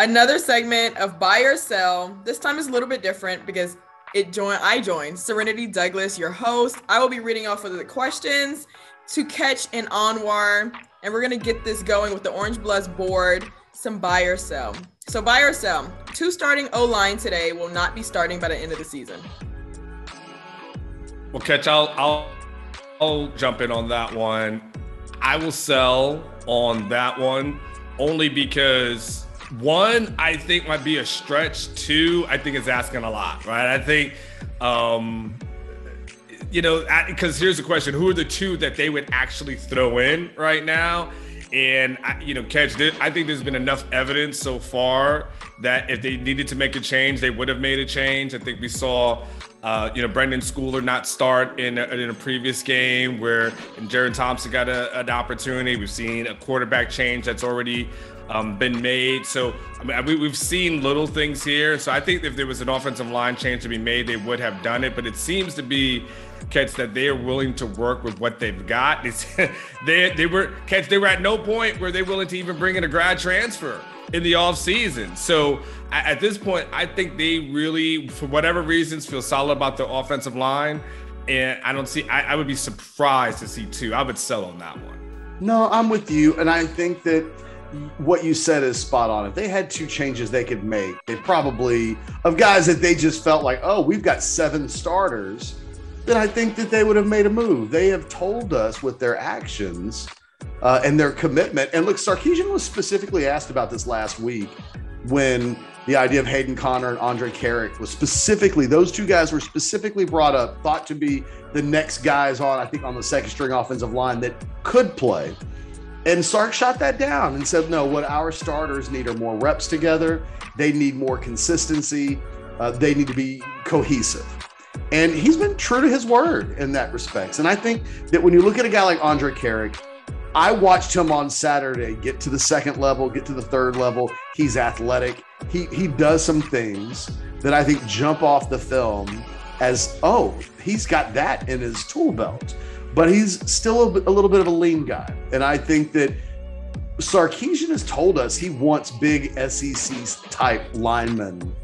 Another segment of Buy or Sell. This time is a little bit different because I joined Serenity Douglas, your host. I will be reading off of the questions to Ketch and Anwar, and we're going to get this going with the Orangebloods board, some buy or sell. So buy or sell, two starting O-line today will not be starting by the end of the season. Well, Ketch, I'll jump in on that one. I will sell on that one only because one, I think might be a stretch. Two, I think it's asking a lot, right? I think, because here's the question, who are the two that they would actually throw in right now? And, Ketch, I think there's been enough evidence so far that if they needed to make a change, they would have made a change. I think we saw, Brendan Schooler not start in a previous game where Jaron Thompson got an opportunity. We've seen a quarterback change that's already been made. So we've seen little things here. So I think if there was an offensive line change to be made, they would have done it. But it seems to be, Ketch, that they are willing to work with what they've got. They were at no point where they were willing to even bring in a grad transfer in the offseason. So at this point, I think they really, for whatever reasons, feel solid about their offensive line. And I would be surprised to see two. I would sell on that one. No, I'm with you. And I think that what you said is spot on. If they had two changes they could make, they probably, of guys that they just felt like, oh, we've got seven starters, then I think that they would have made a move. They have told us with their actions and their commitment. And look, Sarkisian was specifically asked about this last week when the idea of Hayden Connor and Andre Carrick was specifically, those two guys were specifically brought up, thought to be the next guys on, I think, on the second string offensive line that could play. And Sark shot that down and said, no, what our starters need are more reps together. They need more consistency. They need to be cohesive. And he's been true to his word in that respect. And I think that when you look at a guy like Andre Carrick, I watched him on Saturday get to the second level, get to the third level. He's athletic. He does some things that I think jump off the film as, oh, he's got that in his tool belt. But he's still a little bit of a lean guy. And I think that Sarkisian has told us he wants big SEC-type linemen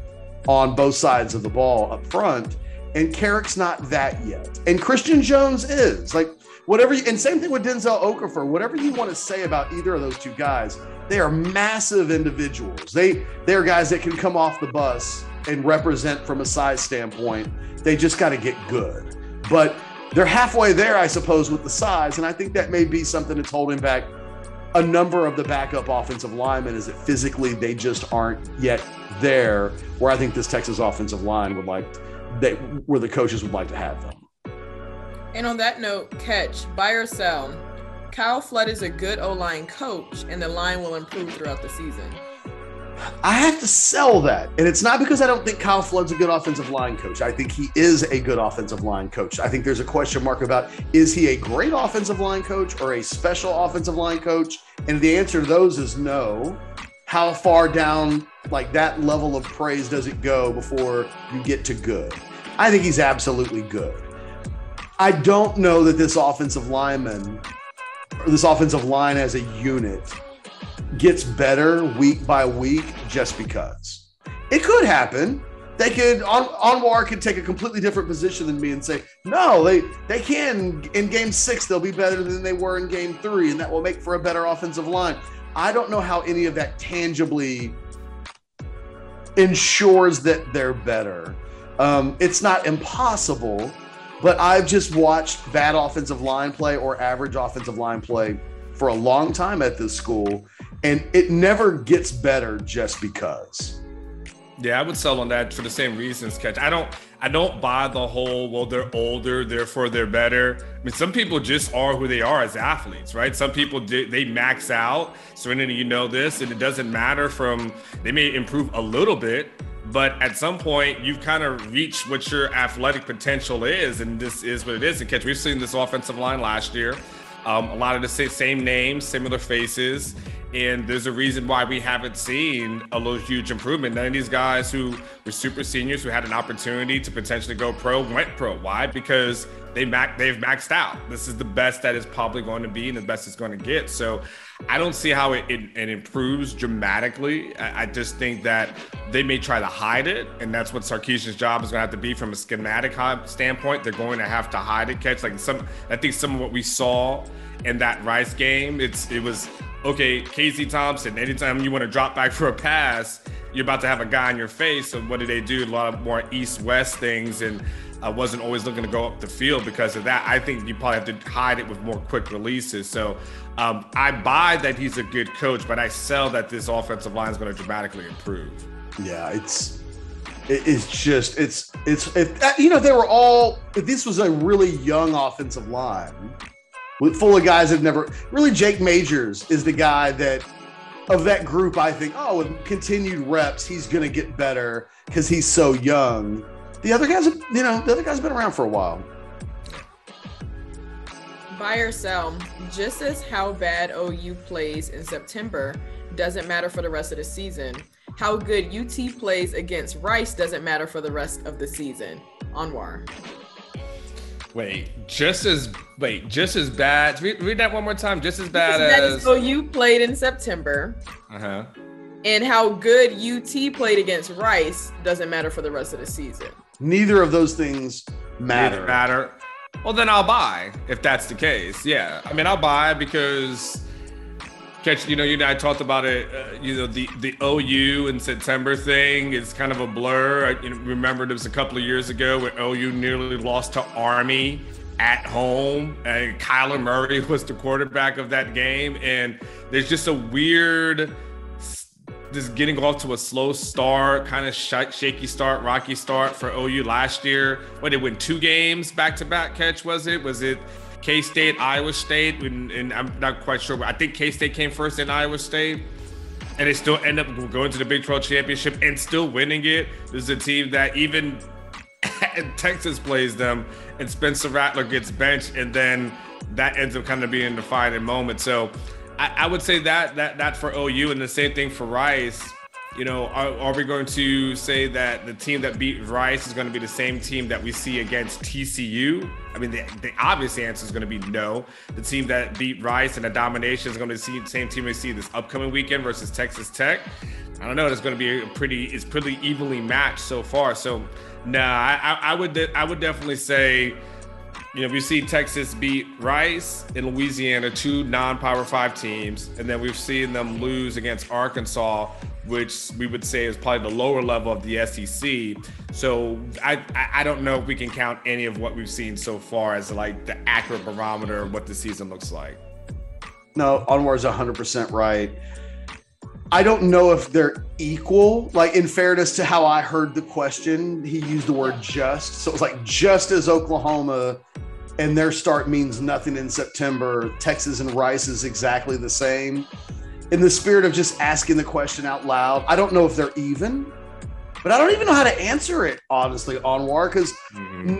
on both sides of the ball up front. And Carrick's not that yet. And Christian Jones is. Like, whatever you, and same thing with Denzel Okafor. Whatever you want to say about either of those two guys, they are massive individuals. They are guys that can come off the bus and represent from a size standpoint. They just got to get good. But they're halfway there, I suppose, with the size, and I think that may be something that's holding back a number of the backup offensive linemen, is that physically they just aren't yet there, where I think this Texas offensive line where the coaches would like to have them. And on that note, Ketch, buy or sell, Kyle Flood is a good O-line coach, and the line will improve throughout the season. I have to sell that. And it's not because I don't think Kyle Flood's a good offensive line coach. I think he is a good offensive line coach. I think there's a question mark about, is he a great offensive line coach or a special offensive line coach? And the answer to those is no. How far down like that level of praise does it go before you get to good? I think he's absolutely good. I don't know that this offensive line as a unit gets better week by week just because. It could happen. They could, Anwar could take a completely different position than me and say, no, they can. In game 6, they'll be better than they were in game 3, and that will make for a better offensive line. I don't know how any of that tangibly ensures that they're better. It's not impossible, but I've just watched bad offensive line play or average offensive line play for a long time at this school, and it never gets better just because. Yeah, I would sell on that for the same reasons, Ketch. I don't buy the whole, well, they're older, therefore they're better. I mean, some people just are who they are as athletes, right? Some people, they max out. Serenity, you know this, and it doesn't matter they may improve a little bit, but at some point you've kind of reached what your athletic potential is, and this is what it is. And Ketch, we've seen this offensive line last year. A lot of the same names, similar faces, and there's a reason why we haven't seen a little huge improvement. None of these guys who were super seniors who had an opportunity to potentially go pro went pro. Why? Because they've maxed out. This is the best that is probably going to be and the best it's going to get. So I don't see how it improves dramatically. I just think that they may try to hide it, and that's what Sarkisian's job is going to have to be from a schematic standpoint. They're going to have to hide it, Ketch. Like I think some of what we saw in that Rice game, it was okay, Casey Thompson, anytime you want to drop back for a pass, you're about to have a guy in your face. So what do they do? A lot of more east-west things, and I wasn't always looking to go up the field because of that. I think you probably have to hide it with more quick releases. So I buy that he's a good coach, but I sell that this offensive line is going to dramatically improve. Yeah, this was a really young offensive line with full of guys that Jake Majors is the guy that group, I think, with continued reps, he's going to get better because he's so young. The other guy's been around for a while. Buy or sell, just as how bad OU plays in September doesn't matter for the rest of the season, how good UT plays against Rice doesn't matter for the rest of the season. Anwar. Wait, just as bad. Read that one more time. Just as bad as. So you played in September. Uh-huh. And how good UT played against Rice doesn't matter for the rest of the season. Neither of those things matter. Well, then I'll buy if that's the case. Yeah, I mean, I'll buy because. Catch, you and I talked about it, the OU in September thing is kind of a blur. I remember there was a couple of years ago where OU nearly lost to Army at home, and Kyler Murray was the quarterback of that game. And there's just a weird, just getting off to a slow start, kind of shaky start, rocky start for OU last year. What, they win 2 games back-to-back, Catch, was it? Was it K-State, Iowa State, and I'm not quite sure, but I think K-State came first in Iowa State, and they still end up going to the Big 12 championship and still winning it. This is a team that even Texas plays them, and Spencer Rattler gets benched, and then that ends up kind of being the defining moment. So I would say that for OU, and the same thing for Rice. Are we going to say that the team that beat Rice is going to be the same team that we see against TCU? I mean, the obvious answer is going to be no. The team that beat Rice and the domination is going to see the same team we see this upcoming weekend versus Texas Tech. I don't know. It's going to be pretty evenly matched so far. So, no, I would definitely say, we see Texas beat Rice and Louisiana, 2 non-Power 5 teams, and then we've seen them lose against Arkansas, which we would say is probably the lower level of the SEC. So I don't know if we can count any of what we've seen so far as like the accurate barometer of what the season looks like. No, Anwar is 100% right. I don't know if they're equal. Like, in fairness to how I heard the question, he used the word just. So it was like, just as Oklahoma and their start means nothing in September, Texas and Rice is exactly the same. In the spirit of just asking the question out loud, I don't know if they're even, but I don't even know how to answer it, honestly, Anwar, because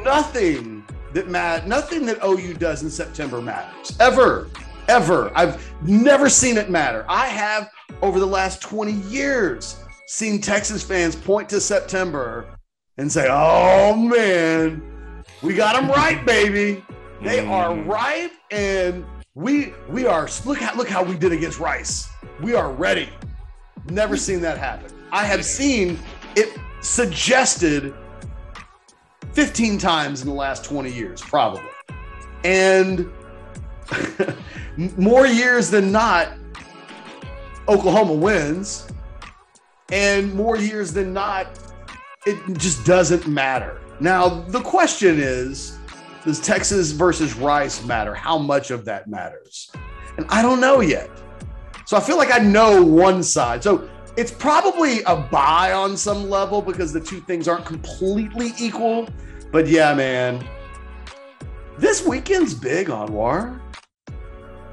nothing that OU does in September matters, ever. I've never seen it matter. I have, over the last 20 years, seen Texas fans point to September and say, oh, man, we got them right, baby. They are ripe, and we are, look how we did against Rice. We are ready. Never seen that happen. I have seen it suggested 15 times in the last 20 years, probably. And more years than not, Oklahoma wins. And more years than not, it just doesn't matter. Now, the question is, does Texas versus Rice matter? How much of that matters? And I don't know yet. So I feel like I know one side. So it's probably a buy on some level because the two things aren't completely equal. But yeah, man, this weekend's big, Anwar.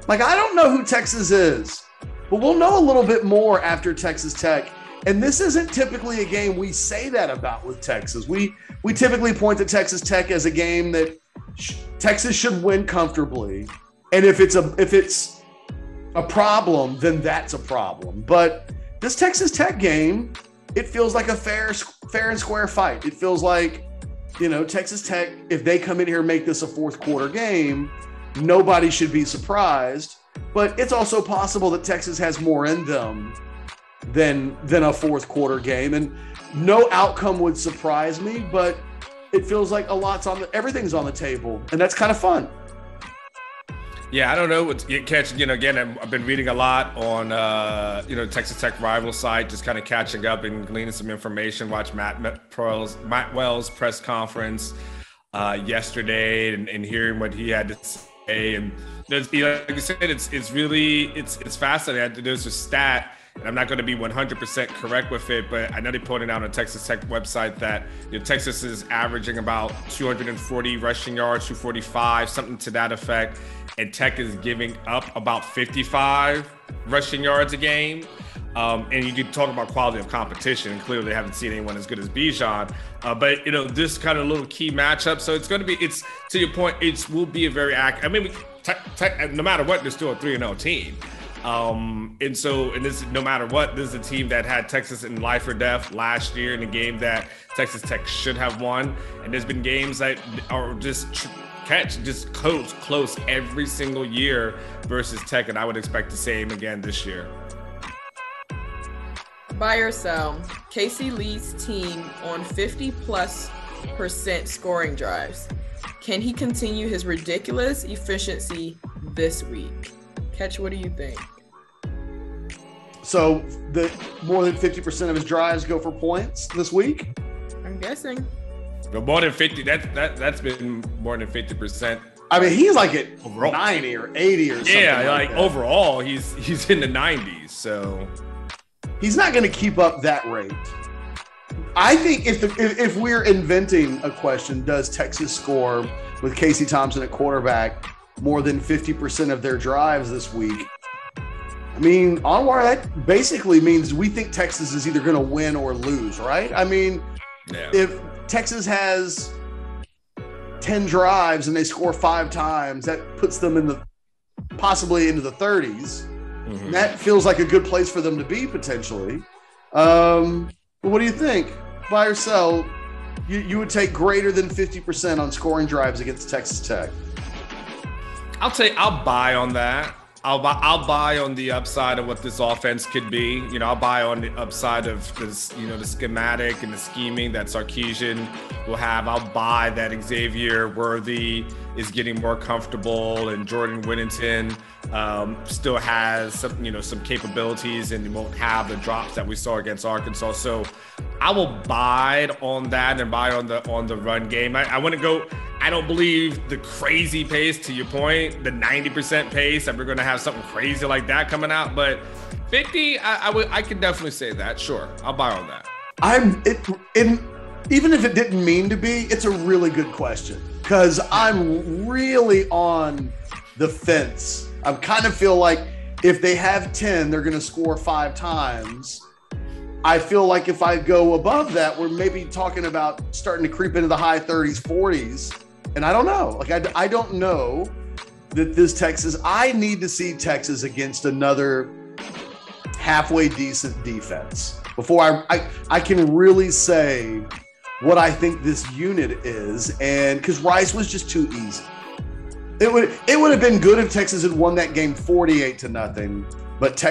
Like, I don't know who Texas is, but we'll know a little bit more after Texas Tech. And this isn't typically a game we say that about with Texas. We typically point to Texas Tech as a game that Texas should win comfortably, and if it's a problem, then that's a problem. But this Texas Tech game, it feels like a fair and square fight. It feels like you know, Texas Tech, if they come in here and make this a fourth quarter game, nobody should be surprised. But it's also possible that Texas has more in them than a fourth quarter game. And no outcome would surprise me, but it feels like a lot's on the, everything's on the table. And that's kind of fun. Yeah, I don't know. Again, I've been reading a lot on, Texas Tech rival site, just kind of catching up and gleaning some information. Watch Matt Wells' press conference yesterday and hearing what he had to say. And like you said, it's really fascinating. There's a stat, and I'm not going to be 100% correct with it, but I know they pointed out on the Texas Tech website that Texas is averaging about 240 rushing yards, 245, something to that effect. And Tech is giving up about 55 rushing yards a game. And you could talk about quality of competition, and clearly they haven't seen anyone as good as Bijan. But, this kind of little key matchup. So it's going to be, it's to your point, it will be a very active. I mean, no matter what, they're still a 3-0 team. This, no matter what, this is a team that had Texas in life or death last year in a game that Texas Tech should have won. And there's been games that are just close every single year versus Tech. And I would expect the same again this year. Buy or sell, Casey leads team on 50+% scoring drives. Can he continue his ridiculous efficiency this week? Ketch, what do you think? So the more than 50% of his drives go for points this week? I'm guessing. But more than 50, that's been more than 50%. I mean, he's like at overall 90 or 80 or something. Yeah, like overall, he's in the 90s. So he's not going to keep up that rate. I think if we're inventing a question, does Texas score with Casey Thompson at quarterback more than 50% of their drives this week? I mean, Anwar, that basically means we think Texas is either going to win or lose, right? I mean, yeah. If Texas has 10 drives and they score 5 times, that puts them possibly into the 30s. Mm-hmm. That feels like a good place for them to be potentially. What do you think? Buy or sell, you would take greater than 50% on scoring drives against Texas Tech. I'll buy on that. I'll buy on the upside of what this offense could be. I'll buy on the upside of this, the schematic and the scheming that Sarkisian will have. I'll buy that Xavier Worthy is getting more comfortable and Jordan Whittington still has some capabilities and won't have the drops that we saw against Arkansas. So I will buy on that and buy on the run game. I want to go. I don't believe the crazy pace, to your point, the 90% pace, that we're going to have something crazy like that coming out. But 50, I can definitely say that. Sure, I'll buy on that. Even if it didn't mean to be, it's a really good question because I'm really on the fence. I kind of feel like if they have 10, they're going to score 5 times. I feel like if I go above that, we're maybe talking about starting to creep into the high 30s, 40s. And I don't know. Like, I don't know that this Texas, I need to see Texas against another halfway decent defense before I can really say what I think this unit is. And because Rice was just too easy. It would have been good if Texas had won that game 48-0, but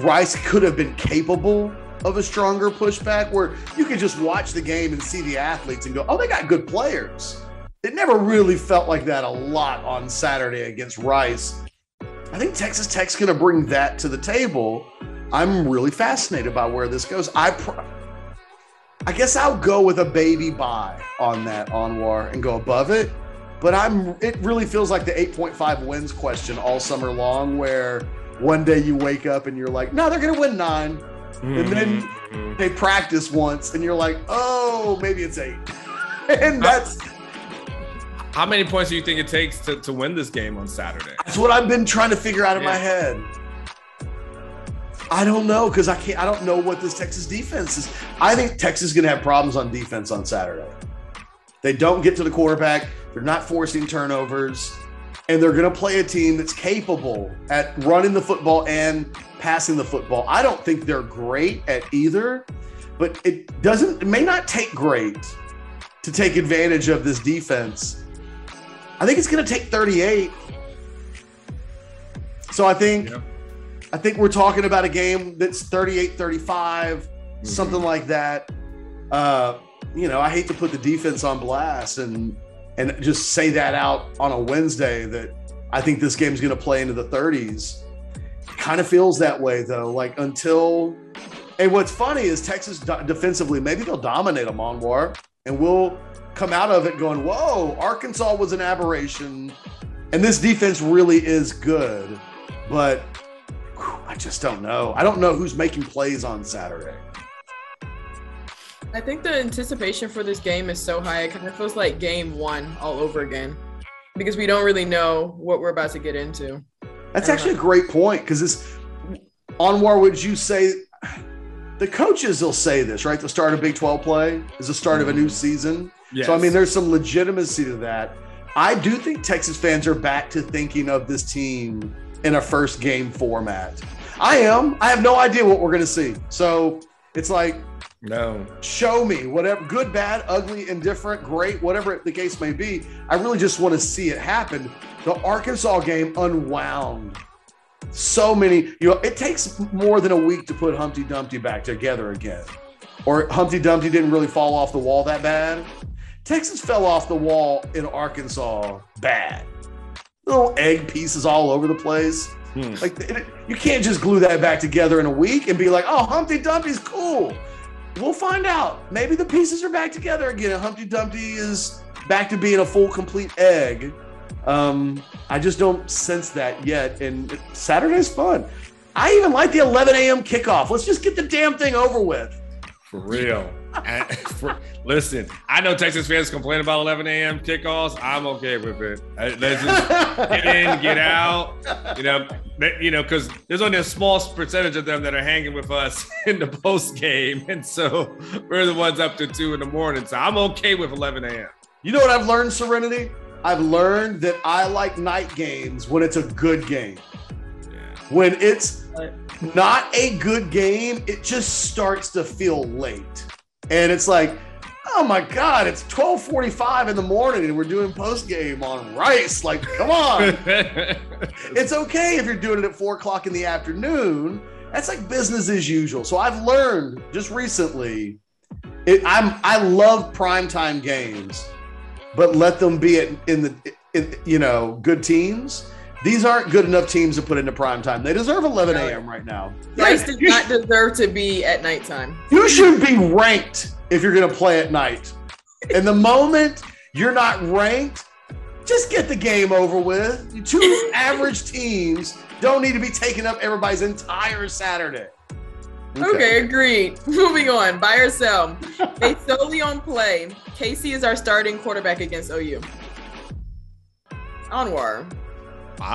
Rice could have been capable of a stronger pushback where you could just watch the game and see the athletes and go, oh, they got good players. It never really felt like that a lot on Saturday against Rice. I think Texas Tech's going to bring that to the table. I'm really fascinated by where this goes. I guess I'll go with a baby buy on that, Anwar, and go above it. But it really feels like the 8.5 wins question all summer long where one day you wake up and you're like, no, they're going to win 9. Mm-hmm. And then they practice once and you're like, oh, maybe it's 8. And that's. How many points do you think it takes to win this game on Saturday? That's what I've been trying to figure out in my head. I don't know because I don't know what this Texas defense is. I think Texas is going to have problems on defense on Saturday. They don't get to the quarterback. They're not forcing turnovers. And they're going to play a team that's capable at running the football and passing the football. I don't think they're great at either, but it may not take great to take advantage of this defense. I think it's going to take 38. So I think we're talking about a game that's 38-35, mm-hmm. something like that. You know, I hate to put the defense on blast and just say that out on a Wednesday that I think this game's going to play into the 30s. Kind of feels that way, though. Like, until – and what's funny is Texas defensively, maybe they'll dominate them, Anwar, and we'll come out of it going, whoa, Arkansas was an aberration, and this defense really is good. But whew, I just don't know. I don't know who's making plays on Saturday. I think the anticipation for this game is so high. It kind of feels like game one all over again because we don't really know what we're about to get into. That's actually a great point because this, Anwar, would you say the coaches will say this, right? The start of Big 12 play is the start of a new season. Yes. So, I mean, there's some legitimacy to that. I do think Texas fans are back to thinking of this team in a first game format. I am. I have no idea what we're going to see. So it's like, no. Show me whatever, good, bad, ugly, indifferent, great, whatever the case may be. I really just want to see it happen. The Arkansas game unwound so many. You know, it takes more than a week to put Humpty Dumpty back together again. Or Humpty Dumpty didn't really fall off the wall that bad. Texas fell off the wall in Arkansas bad. Little egg pieces all over the place. Like you can't just glue that back together in a week and be like, oh, Humpty Dumpty's cool. We'll find out. Maybe the pieces are back together again. Humpty Dumpty is back to being a full, complete egg. I just don't sense that yet. And Saturday's fun. I even like the 11 a.m. kickoff. Let's just get the damn thing over with. For real. Listen, I know Texas fans complain about 11 a.m. kickoffs. I'm okay with it. Let's just get in, get out. You know, because there's only a small percentage of them that are hanging with us in the post game, and so we're the ones up to 2 in the morning. So I'm okay with 11 a.m. You know what I've learned, Serenity? I've learned that I like night games when it's a good game. Yeah. When it's not a good game, it just starts to feel late. And it's like, oh my God, it's 12:45 in the morning and we're doing postgame on Rice. Like, come on. It's okay if you're doing it at 4 o'clock in the afternoon. That's like business as usual. So I've learned just recently, I love primetime games, but let them be in good teams. These aren't good enough teams to put into primetime. They deserve 11 a.m. right now. Rice does not deserve to be at nighttime. You should be ranked if you're going to play at night. And the moment you're not ranked, just get the game over with. You two average teams don't need to be taking up everybody's entire Saturday. Okay, agreed. Moving on. Buy or sell. Based solely on play, Casey is our starting quarterback against OU. Anwar. If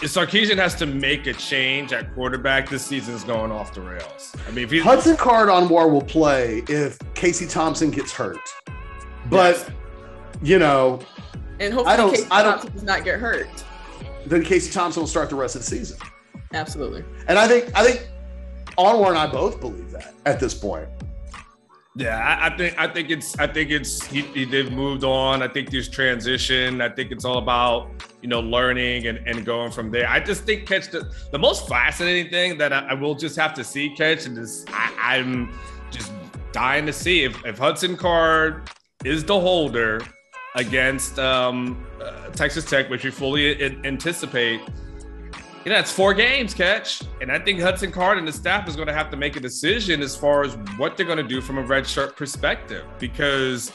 Sarkisian has to make a change at quarterback, this season's going off the rails. I mean, if Hudson Card on War will play if Casey Thompson gets hurt, but yes. You know, and hopefully Casey Thompson does not get hurt. Then Casey Thompson will start the rest of the season. Absolutely, and I think Anwar and I both believe that at this point. Yeah, I think he they've moved on. I think there's transition. I think it's all about, you know, learning and going from there. I just think Ketch, the most fascinating thing that I will just have to see Ketch, and I'm just dying to see if Hudson Card is the holder against Texas Tech, which we fully anticipate. You know, it's 4 games, Ketch. And I think Hudson Card and the staff is going to have to make a decision as far as what they're going to do from a redshirt perspective, because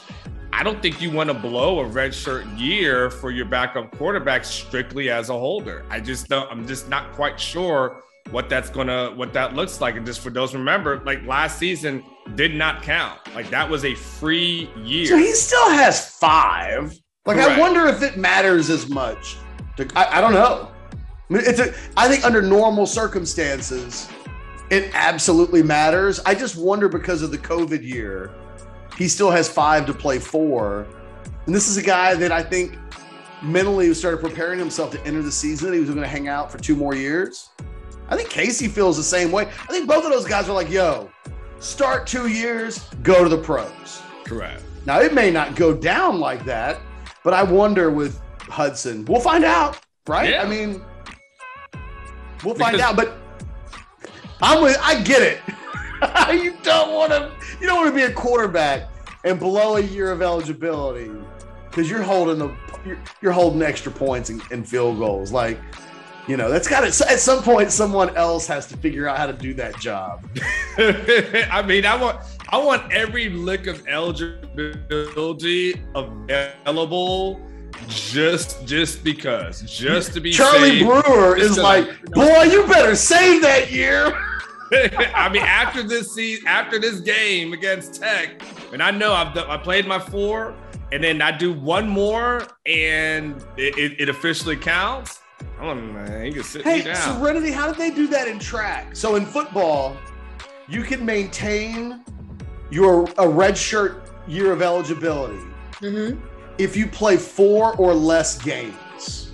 I don't think you want to blow a redshirt year for your backup quarterback strictly as a holder. I'm just not quite sure what that looks like. And just for those who remember, like last season did not count. Like that was a free year. So he still has 5. Like, correct. I wonder if it matters as much. I don't know. I think under normal circumstances, it absolutely matters. I just wonder because of the COVID year, he still has 5 to play 4. And this is a guy that I think mentally started preparing himself to enter the season. He was going to hang out for 2 more years. I think Casey feels the same way. I think both of those guys are like, yo, start 2 years, go to the pros. Correct. Now, it may not go down like that, but I wonder with Hudson. We'll find out, right? Yeah. I mean, we'll find out, but I get it. You don't want to be a quarterback and blow a year of eligibility because you're holding extra points and field goals. Like, you know, that's got to, at some point someone else has to figure out how to do that job. I mean, I want every lick of eligibility available. Just to be Charlie safe. Brewer is like, boy, you better save that year. I mean, after this game against Tech, and I know I played my 4, and then I do one more, and it officially counts. I'm like, man, you can sit me down. Serenity, how did they do that in track? So in football, you can maintain a redshirt year of eligibility. Mm-hmm. If you play 4 or less games.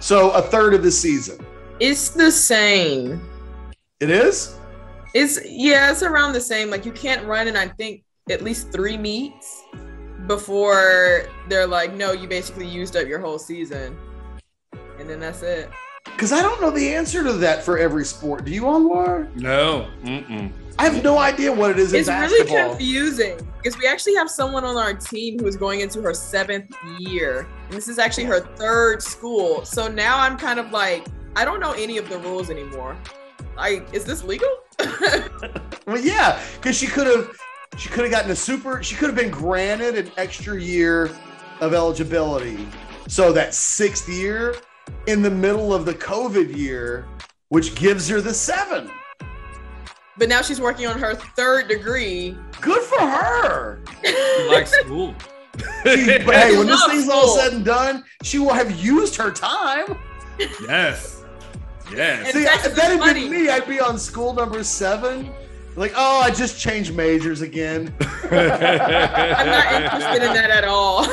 So a third of the season. It's the same. It is? It's around the same. Like, you can't run in, I think, at least 3 meets before they're like, no, you basically used up your whole season. And then that's it. Because I don't know the answer to that for every sport. Do you, Anwar? No. Mm-mm. I have no idea what it is in basketball. It's really confusing because we actually have someone on our team who is going into her 7th year. And this is actually her 3rd school. So now I'm kind of like, I don't know any of the rules anymore. Like, is this legal? Well, yeah, because she could have gotten she could have been granted an extra year of eligibility. So that 6th year in the middle of the COVID year, which gives her the 7th. But now she's working on her 3rd degree. Good for her. She likes school. But hey, when this thing's all said and done, she will have used her time. Yes. Yes. See, if that had been me, I'd be on school number 7. Like, oh, I just changed majors again. I'm not interested in that at all.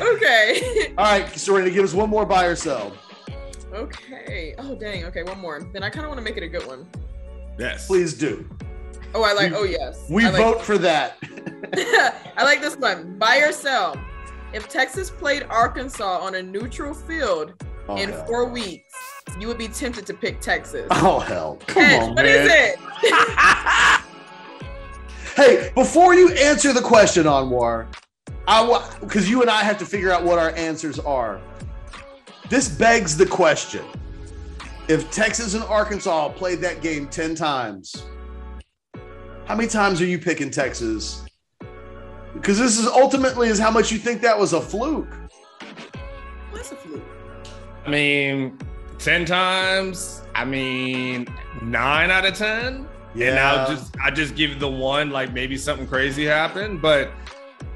Okay. All right, Serena, give us one more buy or sell. Okay. Oh, dang. Okay, one more. Then I kind of want to make it a good one. Yes. Please do. Oh, I like, yes. We vote for that. I like this one. Buy or sell. If Texas played Arkansas on a neutral field in 4 weeks, you would be tempted to pick Texas. Oh, hell. Come on, man. What is it? Hey, before you answer the question, Anwar, because you and I have to figure out what our answers are. This begs the question. If Texas and Arkansas played that game 10 times, how many times are you picking Texas? Because this is ultimately how much you think that was a fluke. What's a fluke? I mean, 10 times. I mean, 9 out of 10. Yeah. And I just give the one, like maybe something crazy happened, but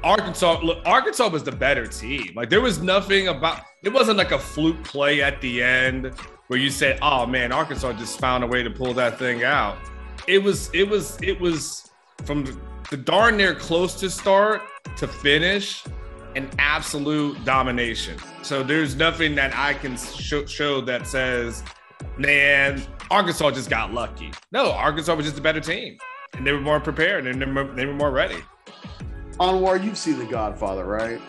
Arkansas was the better team. Like, there was nothing about it. Wasn't like a fluke play at the end where you said, "Oh man, Arkansas just found a way to pull that thing out." It was from the darn near close to start to finish, an absolute domination. So there's nothing that I can show that says, "Man, Arkansas just got lucky." No, Arkansas was just a better team, and they were more prepared and they were more ready. Anwar, you've seen The Godfather, right?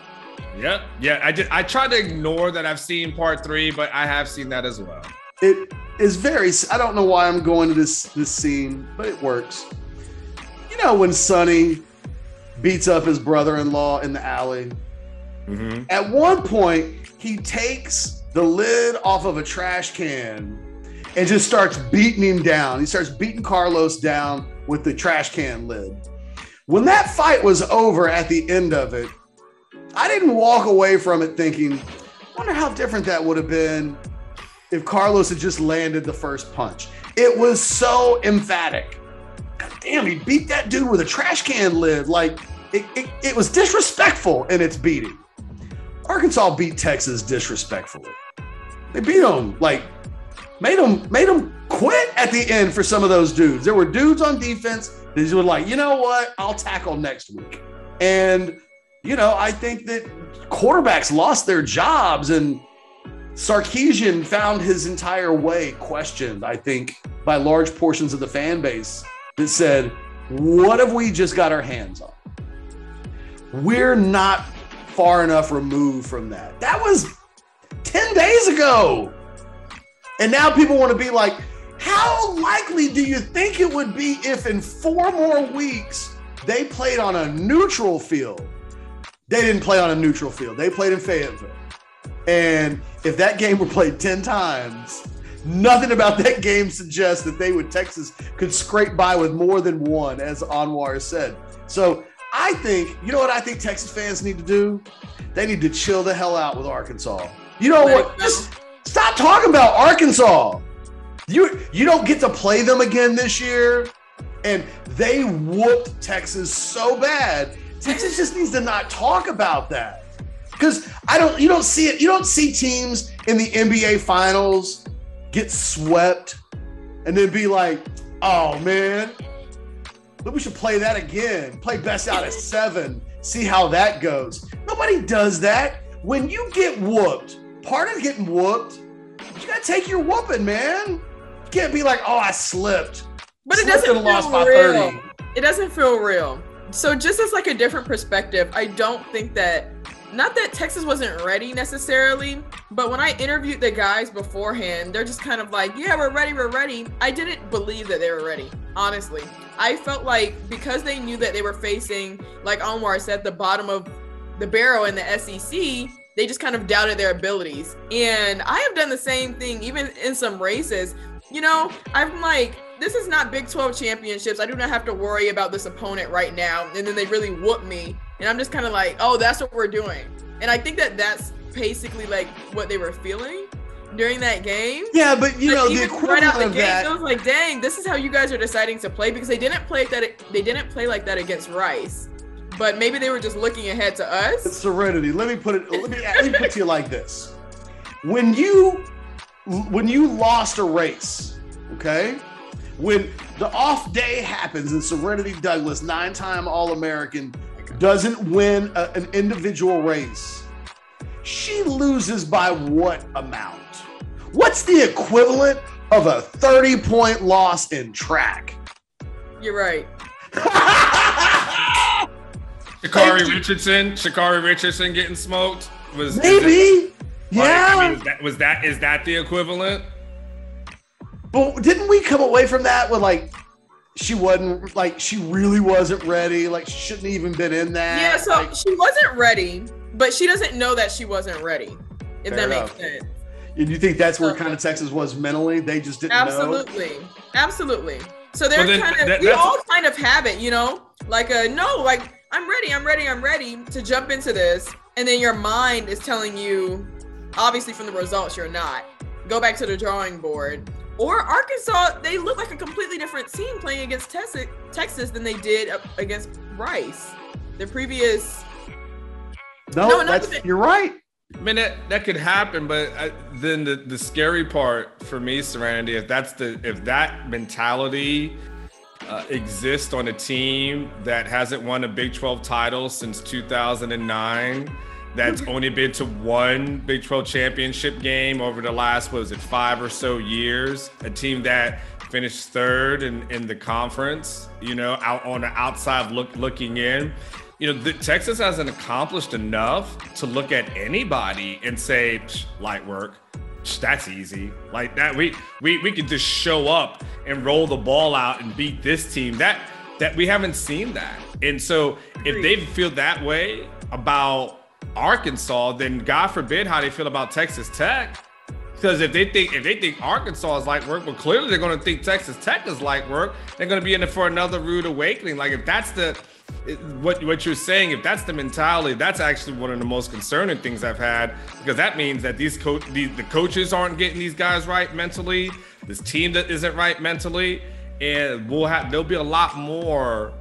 Yep. Yeah, I try to ignore that I've seen part 3, but I have seen that as well. It is very, I don't know why I'm going to this scene, but it works. You know when Sonny beats up his brother-in-law in the alley? Mm-hmm. At one point, he takes the lid off of a trash can and just starts beating him down. He starts beating Carlos down with the trash can lid. When that fight was over at the end of it, I didn't walk away from it thinking, I wonder how different that would have been if Carlos had just landed the first punch. It was so emphatic. God damn, he beat that dude with a trash can lid. Like, it was disrespectful in its beating. Arkansas beat Texas disrespectfully. They beat them, like, made them quit at the end for some of those dudes. There were dudes on defense. These were like, you know what? I'll tackle next week. And, you know, I think that quarterbacks lost their jobs and Sarkisian found his entire way questioned, I think, by large portions of the fan base that said, what have we just got our hands on? We're not far enough removed from that. That was 10 days ago. And now people want to be like, how likely do you think it would be if in 4 more weeks they played on a neutral field? They didn't play on a neutral field. They played in Fayetteville. And if that game were played 10 times, nothing about that game suggests that they would, Texas could scrape by with more than one, as Anwar said. So I think, you know what I think Texas fans need to do? They need to chill the hell out with Arkansas. You know what? Just stop talking about Arkansas. You don't get to play them again this year. And they whooped Texas so bad. Texas just needs to not talk about that. Because you don't see it. You don't see teams in the NBA finals get swept and then be like, oh man, we should play that again. Play best out of 7. See how that goes. Nobody does that. When you get whooped, part of getting whooped, you gotta take your whooping, man. You can't be like, oh, I slipped. But it doesn't feel lost by real. 30. It doesn't feel real. So just as like a different perspective, I don't think that, not that Texas wasn't ready necessarily, but when I interviewed the guys beforehand, they're just kind of like, yeah, we're ready, we're ready. I didn't believe that they were ready, honestly. I felt like because they knew that they were facing, like Anwar said, the bottom of the barrel in the SEC, they just kind of doubted their abilities. And I have done the same thing, even in some races. You know, I'm like, this is not Big 12 championships. I do not have to worry about this opponent right now. And then they really whoop me. And I'm just kind of like, oh, that's what we're doing. And I think that that's basically like what they were feeling during that game. Yeah, but you know, the equivalent right out the gate, I was like, dang, this is how you guys are deciding to play, because they didn't play like that against Rice. But maybe they were just looking ahead to us. It's Serenity. Let me put it to you like this. When you lost a race, okay? When the off day happens and Serenity Douglas, 9-time All-American, doesn't win an individual race, she loses by what amount? What's the equivalent of a 30-point loss in track? You're right. Sha'Carri Richardson getting smoked was maybe. Yeah. I mean, is that the equivalent? But didn't we come away from that with like, she really wasn't ready. Like, she shouldn't even been in that. Yeah, so like, she wasn't ready, but she doesn't know that she wasn't ready, if that makes sense. And you think that's where kind of Texas was mentally? They just didn't know? Absolutely. So they're we all kind of have it, you know? Like, I'm ready to jump into this. And then your mind is telling you, obviously from the results, you're not. Go back to the drawing board. Or Arkansas, they look like a completely different team playing against Texas than they did against Rice. The previous... you're right. I mean, that could happen, but then the scary part for me, Serenity, if that mentality exists on a team that hasn't won a Big 12 title since 2009, that's only been to one Big 12 championship game over the last, 5 or so years, a team that finished 3rd in the conference, you know, out on the outside looking in. You know, Texas hasn't accomplished enough to look at anybody and say, light work, that's easy. Like that, we could just show up and roll the ball out and beat this team. That we haven't seen that. And so if they feel that way about Arkansas, then God forbid how they feel about Texas Tech. Because if they think Arkansas is light work, well, clearly they're going to think Texas Tech is light work. They're going to be in it for another rude awakening. Like if that's what you're saying, if that's the mentality, that's actually one of the most concerning things I've had, because that means that the coaches aren't getting these guys right mentally. This team that isn't right mentally, and there'll be a lot more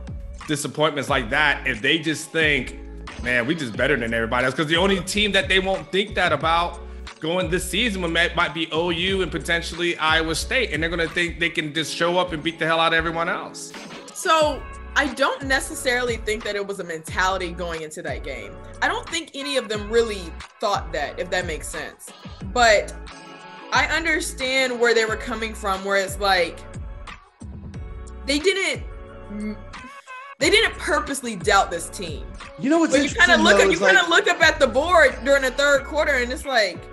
disappointments like that if they just think, man, we just better than everybody else. Because the only team that they won't think that about going this season might be OU and potentially Iowa State. And they're going to think they can just show up and beat the hell out of everyone else. So I don't necessarily think that it was a mentality going into that game. I don't think any of them really thought that, if that makes sense. But I understand where they were coming from, where it's like they didn't purposely doubt this team. You know what's interesting? You kind of look up at the board during the third quarter, and it's like,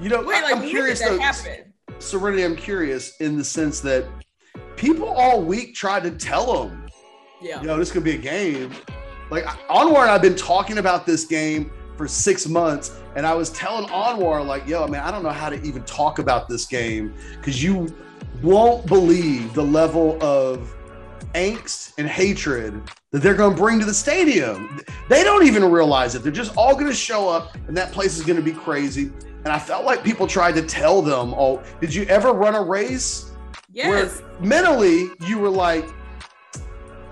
you know, wait, like, I'm curious though, Serenity, I'm curious in the sense that people all week tried to tell them, yeah, you know, this could be a game. Like, Anwar and I've been talking about this game for 6 months, and I was telling Anwar, like, yo, man, I don't know how to even talk about this game because you won't believe the level of angst and hatred that they're going to bring to the stadium. They don't even realize it. They're just all going to show up, and that place is going to be crazy. And I felt like people tried to tell them, oh, did you ever run a race? Yes. Where mentally you were like,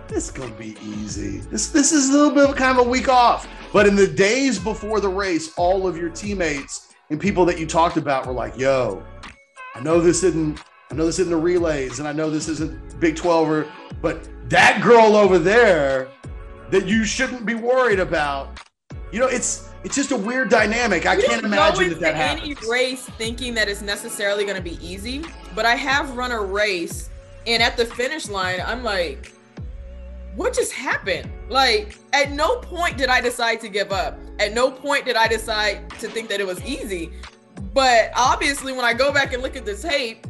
this is going to be easy. This is a little bit of kind of a week off. But in the days before the race, all of your teammates and people that you talked about were like, yo, I know this isn't the relays, and I know this isn't Big 12, but that girl over there that you shouldn't be worried about, you know, it's just a weird dynamic. I can't imagine that happens. Any race thinking that it's necessarily going to be easy, but I have run a race, and at the finish line, I'm like, what just happened? Like, at no point did I decide to give up. At no point did I decide to think that it was easy. But obviously, when I go back and look at the tape,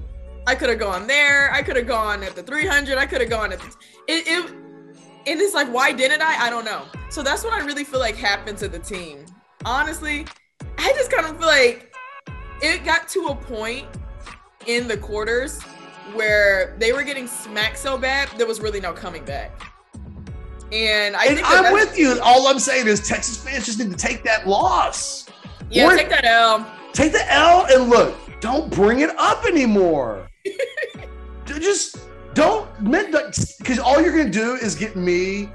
I could have gone there. I could have gone at the 300. I could have gone at the... And it's like, why didn't I? I don't know. So that's what I really feel like happened to the team. Honestly, I just kind of feel like it got to a point in the quarters where they were getting smacked so bad, there was really no coming back. And I'm with you. All I'm saying is Texas fans just need to take that loss. Yeah, take that L. Take the L and look, don't bring it up anymore. Just don't, because all you're going to do is get me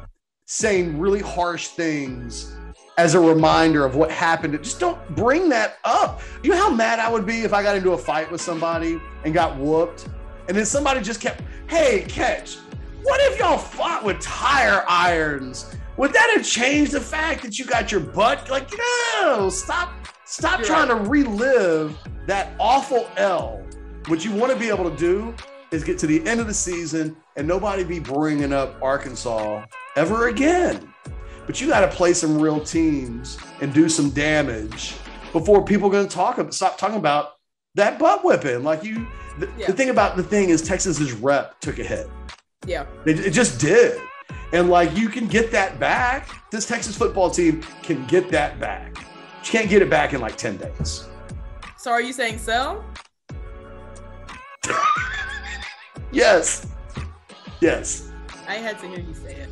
saying really harsh things as a reminder of what happened. Just don't bring that up. You know how mad I would be if I got into a fight with somebody and got whooped, and then somebody just kept, hey, Catch, what if y'all fought with tire irons? Would that have changed the fact that you got your butt? Like, no, stop trying to relive that awful L. What you want to be able to do is get to the end of the season and nobody be bringing up Arkansas ever again. But you got to play some real teams and do some damage before people are going to stop talking about that butt whipping. Like, the thing about the thing is Texas's rep took a hit. Yeah. It just did. And like, you can get that back. This Texas football team can get that back. You can't get it back in like 10 days. So are you saying sell? Yes. I had to hear you say it.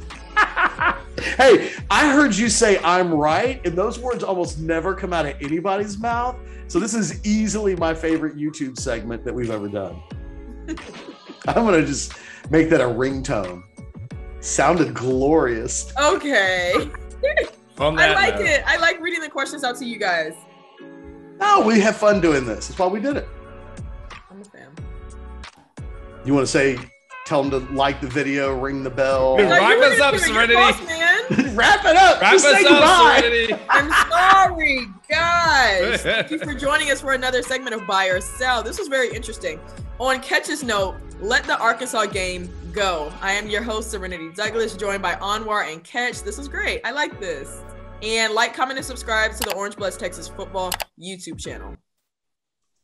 Hey, I heard you say I'm right, and those words almost never come out of anybody's mouth. So this is easily my favorite YouTube segment that we've ever done. I'm going to just make that a ringtone. Sounded glorious. Okay. I like it. I like reading the questions out to you guys. No, we have fun doing this. That's why we did it. I'm a fan. You want to say, tell them to like the video, ring the bell. No, wrap us up, Serenity. Wrap it up. Wrap us up, Serenity. I'm sorry, guys. Thank you for joining us for another segment of Buy or Sell. This was very interesting. On Catch's note, let the Arkansas game go. I am your host, Serenity Douglas, joined by Anwar and Ketch. This was great. I like this. And like, comment, and subscribe to the Orange Bloods Texas Football YouTube channel.